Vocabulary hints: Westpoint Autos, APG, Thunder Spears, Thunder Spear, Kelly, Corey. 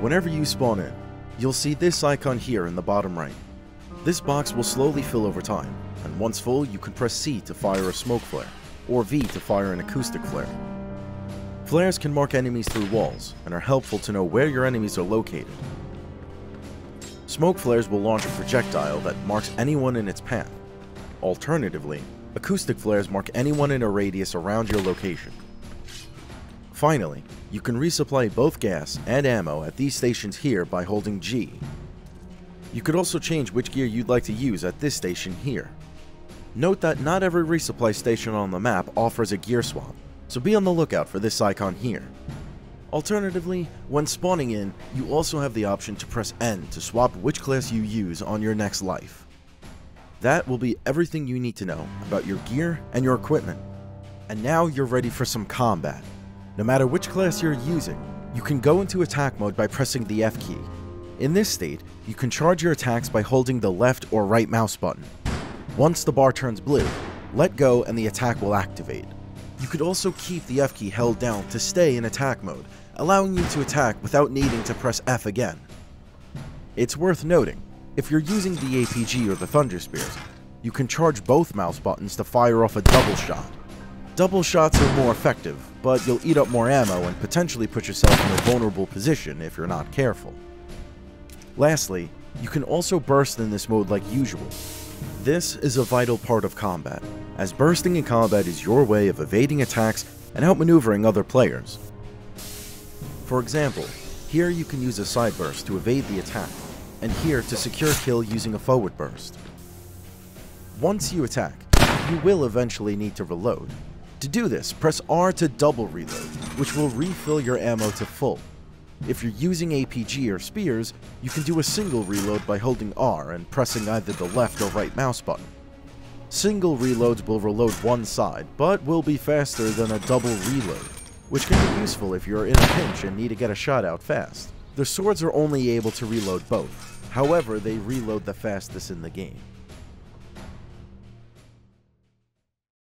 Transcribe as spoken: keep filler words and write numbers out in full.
Whenever you spawn in, you'll see this icon here in the bottom right. This box will slowly fill over time, and once full you can press C to fire a smoke flare, or V to fire an acoustic flare. Flares can mark enemies through walls, and are helpful to know where your enemies are located. Smoke flares will launch a projectile that marks anyone in its path. Alternatively, acoustic flares mark anyone in a radius around your location. Finally, you can resupply both gas and ammo at these stations here by holding G. You could also change which gear you'd like to use at this station here. Note that not every resupply station on the map offers a gear swap, so be on the lookout for this icon here. Alternatively, when spawning in, you also have the option to press N to swap which class you use on your next life. That will be everything you need to know about your gear and your equipment. And now you're ready for some combat. No matter which class you're using, you can go into attack mode by pressing the F key. In this state, you can charge your attacks by holding the left or right mouse button. Once the bar turns blue, let go and the attack will activate. You could also keep the F key held down to stay in attack mode, allowing you to attack without needing to press F again. It's worth noting, if you're using the A P G or the Thunder Spears, you can charge both mouse buttons to fire off a double shot. Double shots are more effective, but you'll eat up more ammo and potentially put yourself in a vulnerable position if you're not careful. Lastly, you can also burst in this mode like usual. This is a vital part of combat, as bursting in combat is your way of evading attacks and outmaneuvering other players. For example, here you can use a side burst to evade the attack, and here to secure kill using a forward burst. Once you attack, you will eventually need to reload. To do this, press R to double reload, which will refill your ammo to full. If you're using A P G or Spears, you can do a single reload by holding R and pressing either the left or right mouse button. Single reloads will reload one side, but will be faster than a double reload, which can be useful if you're in a pinch and need to get a shot out fast. The swords are only able to reload both, however they reload the fastest in the game.